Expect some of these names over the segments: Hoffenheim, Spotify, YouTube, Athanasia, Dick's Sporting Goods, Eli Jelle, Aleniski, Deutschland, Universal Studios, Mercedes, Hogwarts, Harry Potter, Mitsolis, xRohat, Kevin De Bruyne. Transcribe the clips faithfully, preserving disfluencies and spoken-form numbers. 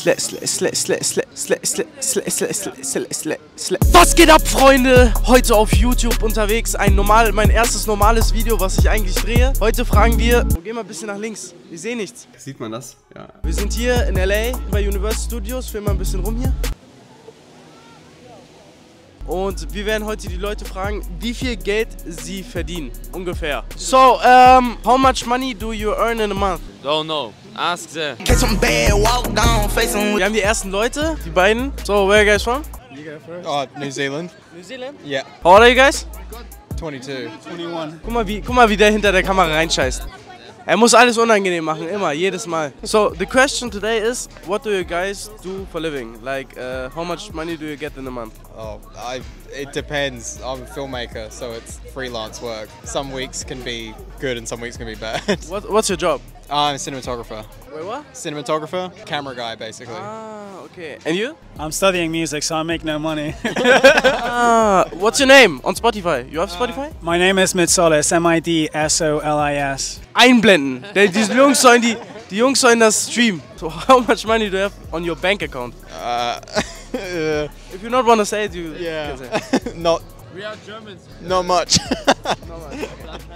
Slit, slit, slit, slit, slit, slit, slit, slit, slit, slit, slit, slit, slit. Was geht ab, Freunde? Heute auf YouTube unterwegs. Ein normal, mein erstes normales Video, was ich eigentlich drehe. Heute fragen wir, oh, geh mal ein bisschen nach links. Ich sehe nichts. Sieht man das? Ja. Wir sind hier in L A bei Universal Studios. Filmen mal ein bisschen rum hier. Und wir werden heute die Leute fragen, wie viel Geld sie verdienen. Ungefähr. So, um, how much money do you earn in a month? Don't know. Ask them. Wir haben die ersten Leute, die beiden. So, where are you guys from? You go first. Oh, New Zealand. New Zealand? Yeah. How old are you guys? twenty-two. twenty-one. Guck mal, wie, guck mal, wie der hinter der Kamera reinscheißt. Er muss alles unangenehm machen, immer, jedes Mal. So, the question today is, what do you guys do for living? Like, uh, how much money do you get in a month? Oh, I, it depends. I'm a filmmaker, so it's freelance work. Some weeks can be good and some weeks can be bad. What, what's your job? I'm a cinematographer. Wait, what? Cinematographer, camera guy, basically. Ah, okay. And you? I'm studying music, so I make no money. Ah, what's your name on Spotify? You have Spotify? Uh, my name is Mitsolis, M I D S O L I S. Einblenden. Die Jungs sollen die, die Jungs sollen das streamen. So how much money do you have on your bank account? Uh, if you not want to say it, you yeah. can say. Not. We are Germans. Not much. Not much.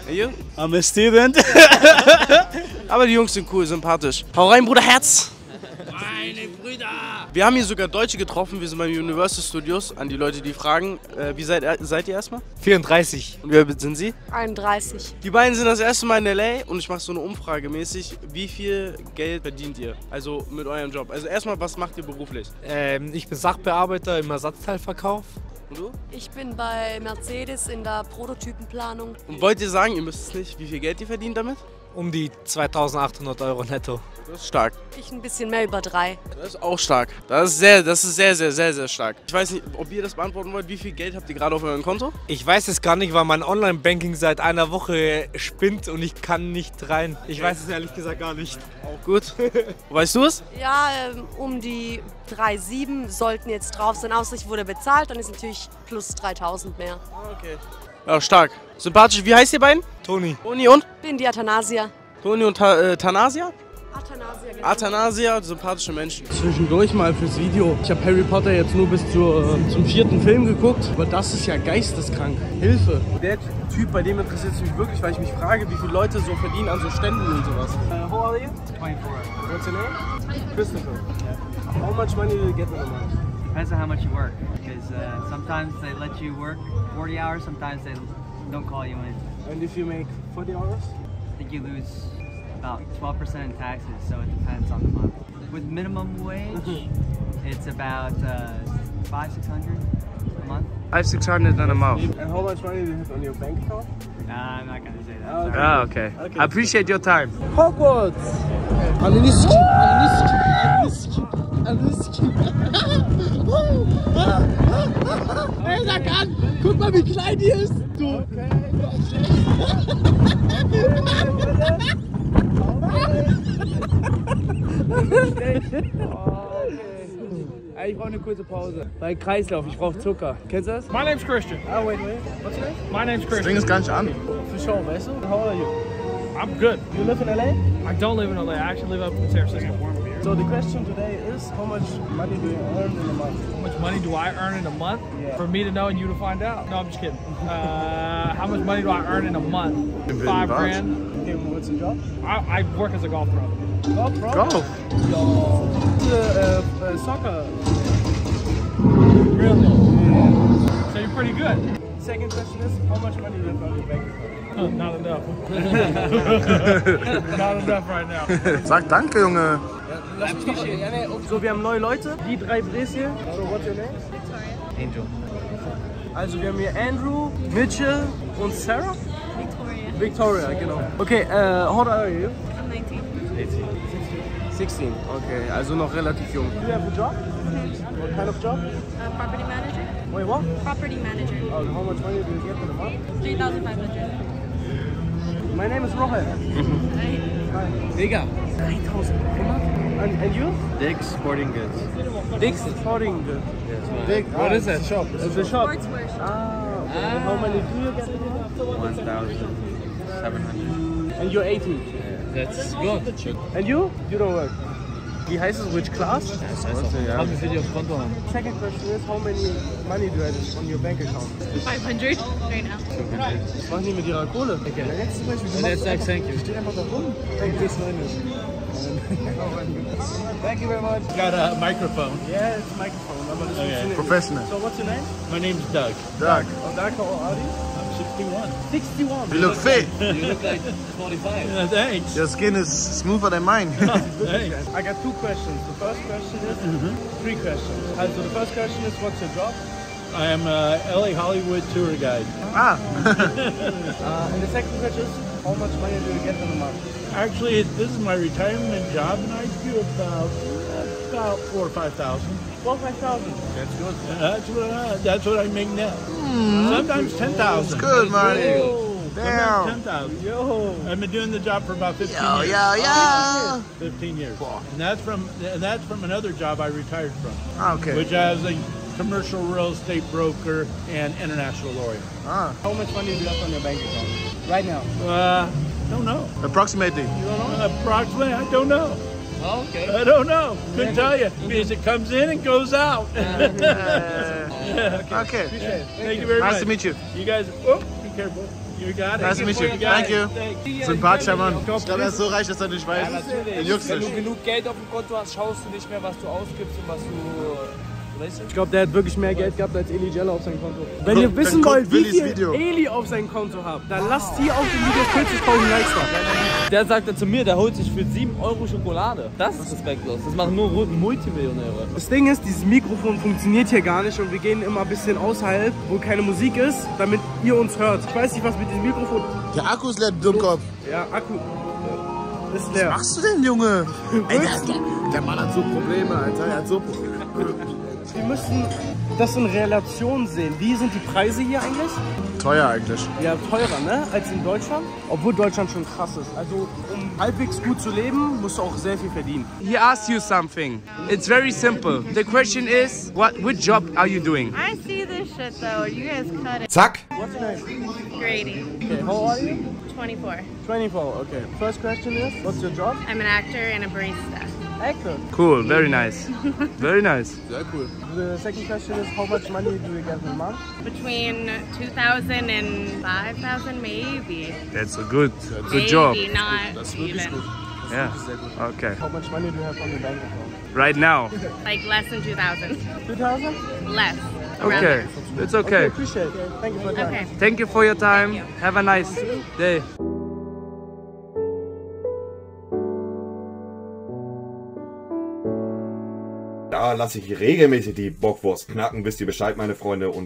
And you? I'm a student. Aber die Jungs sind cool, sympathisch. Hau rein, Bruder Herz! Meine Brüder! Wir haben hier sogar Deutsche getroffen, wir sind beim Universal Studios. An die Leute, die fragen, äh, wie seid, seid ihr erstmal? vierunddreißig. Und wer sind Sie? einunddreißig. Die beiden sind das erste Mal in L A und ich mache so eine Umfrage mäßig. Wie viel Geld verdient ihr? Also mit eurem Job. Also erstmal, was macht ihr beruflich? Ähm, ich bin Sachbearbeiter im Ersatzteilverkauf. Und du? Ich bin bei Mercedes in der Prototypenplanung. Und wollt ihr sagen, ihr müsst es nicht, wie viel Geld ihr verdient damit? Um die zweitausendachthundert Euro netto. Das ist stark. Ich ein bisschen mehr über drei. Das ist auch stark. Das ist sehr, das ist sehr, sehr, sehr, sehr stark. Ich weiß nicht, ob ihr das beantworten wollt. Wie viel Geld habt ihr gerade auf eurem Konto? Ich weiß es gar nicht, weil mein Online-Banking seit einer Woche spinnt und ich kann nicht rein. Ich weiß es ehrlich gesagt gar nicht. Auch gut. Weißt du es? Ja, um die drei Komma sieben sollten jetzt drauf sein. Außer ich wurde bezahlt, dann ist natürlich plus dreitausend mehr. Okay. Ja, stark. Sympathisch. Wie heißt ihr beiden? Toni. Toni und? Bin die Athanasia. Toni und Ta äh, Thanasia? Athanasia, genau. Athanasia, sympathische Menschen. Zwischendurch mal fürs Video. Ich habe Harry Potter jetzt nur bis zur, äh, zum vierten Film geguckt. Aber das ist ja geisteskrank. Hilfe. Der Typ, bei dem interessiert es mich wirklich, weil ich mich frage, wie viele Leute so verdienen an so Ständen und sowas. Uh, how are you? twenty-four. What's your name? Christopher. Yeah. How much money do you get in a month? Depends on how much you work, because uh, sometimes they let you work forty hours, sometimes they don't call you in. And if you make forty hours? I think you lose about twelve percent in taxes, so it depends on the month. With minimum wage, it's about uh, five, six hundred a month. five, six hundred in a month. And how much money do you have on your bank account? Nah, I'm not going to say that. Oh, okay. Oh, okay. okay. I appreciate your time. Hogwarts! Aleniski! Aleniski! Aleniski! Aleniski! Hey, sag an! Guck mal, wie klein die ist! Du! Okay, okay. Okay. Ich brauche eine kurze Pause. Bei Kreislauf, ich brauche Zucker. Kennst du das? My name's Christian. Oh, wait, wait. What's your name? My name's Christian. Das Ding ist gar nicht an. Für Show, weißt du? How are you? I'm good. You live in L A? I don't live in L A. I actually live up in San Francisco. So the question today is, how much money do you earn in a month? How much money do I earn in a month? Yeah. For me to know and you to find out. No, I'm just kidding. Uh, how much money do I earn in a month? In Five grand. Okay, well, what's your job? I, I work as a golf pro. Golf pro? Golf. Yo. Uh, uh, soccer. Really? Yeah. So you're pretty good. Second question is, how much money do you earn in your bank account? Oh, not enough. Not enough right now. Sag danke, Junge. Lass mich nicht. So, wir haben neue Leute. Die drei Bres hier. So, what's your name? Angel. Also, wir haben hier Andrew, Mitchell und Sarah? Victoria. Victoria, genau. Okay, uh, how old are you? I'm nineteen. eighteen. sixteen. sixteen, okay. Also noch relativ jung. Do you have a job? Mm-hmm. What kind of job? Uh, property manager. Wait, what? Property manager. Oh, how much money do you get for the month? three thousand five hundred. My name is xRohat. Hi. Hi. Digga. nine thousand. And, and you? Dick's Sporting Goods. Dick's Sporting Goods. Yeah, Dick, what ah, is that? Shop. It's, it's a shop. Sportswear shop. Ah, okay. ah. How many do you get? one thousand seven hundred. And you're eighteen? Yeah. That's good. And you? You don't work? Wie heißt es? Which class? Yeah, it's yeah. Second question is, how many money do I have on your bank account? five hundred right now. Was machen die mit ihrer Kohle? Okay. Der letzte Beispiel. Der letzte Beispiel. Thank you. Steht einfach da rum. Thank you. Thank you very much. You got a microphone. Yeah, it's a microphone. Aber das okay. Is professional. So what's your name? My name's Doug. Doug. Oh, Doug, how old are you? sixty-one. sixty-one. You, you look, look fit. Like, you look like forty-five. Yeah, thanks. Your skin is smoother than mine. Thanks. I got two questions. The first question is mm-hmm. three questions. Uh, so the first question is, what's your job? I am a L A Hollywood tour guide. Ah. uh, and the second question is, how much money do you get in a month? Actually, this is my retirement job, and I do about about four or five thousand. Four or five thousand. That's good. Yeah, that's what I, that's what I make now. Sometimes ten thousand. It's good money. Damn. Ten thousand. Yo. I've been doing the job for about fifteen yo, years. Yo, yo. Fifteen years. And that's from and that's from another job I retired from. Okay. Which I was a commercial real estate broker and international lawyer. Ah. How much money do you have on your bank account right now? Uh, don't know. Approximately. You don't know? Approximately, I don't know. Oh, okay. I don't know. Couldn't tell you because it comes in and goes out. Uh, yeah. Okay. okay. Appreciate yeah. it. Thank, Thank you very nice much. Nice to meet you. You guys, oh, be careful. You got it. Nice to meet you. Thank you. Sympathischer Mann. Ich glaube, er ist so reich, dass er nicht weiß. Ja, wenn du genug Geld auf dem Konto hast, schaust du nicht mehr, was du ausgibst und was du. Ich glaube, der hat wirklich mehr Geld gehabt als Eli Jelle auf seinem Konto. Wenn ihr wissen wollt, wie viel Eli auf seinem Konto habt, dann lasst hier auf dem Video vierzigtausend Likes da. Der sagte zu mir, der holt sich für sieben Euro Schokolade. Das ist respektlos. Das machen nur Multimillionäre. Das Ding ist, dieses Mikrofon funktioniert hier gar nicht und wir gehen immer ein bisschen außerhalb, wo keine Musik ist, damit ihr uns hört. Ich weiß nicht, was mit diesem Mikrofon... Der Akku ist leer, du Dummkopf. Ja, Akku ist leer. Was machst du denn, Junge? Ey, der, der Mann hat so Probleme, Alter. Er hat so Probleme. Wir müssen das in Relation sehen. Wie sind die Preise hier eigentlich? Teuer eigentlich. Ja, teurer, ne? Als in Deutschland. Obwohl Deutschland schon krass ist. Also, um halbwegs gut zu leben, musst du auch sehr viel verdienen. He asked you something. It's very simple. The question is, what, what job are you doing? I see this shit though. You guys cut it. Zack! What's your name? Grady. Okay, how old are you? twenty-four. twenty-four, okay. First question is, what's your job? I'm an actor and a barista. Actor. Cool, very nice. Very nice. Very cool. The second question is, how much money do we get in a month? Between two thousand and five thousand maybe. That's a good, a good maybe job. Maybe not That's even. That's good. That's yeah. Good. Okay. How much money do you have on your bank account? Right now? Like less than two thousand. two thousand? Less. Okay. It's okay. Okay, appreciate it. Thank you for your time. Okay. Thank you for your time. You. Have a nice day. Da lasse ich regelmäßig die Bockwurst knacken, wisst ihr Bescheid, meine Freunde. Und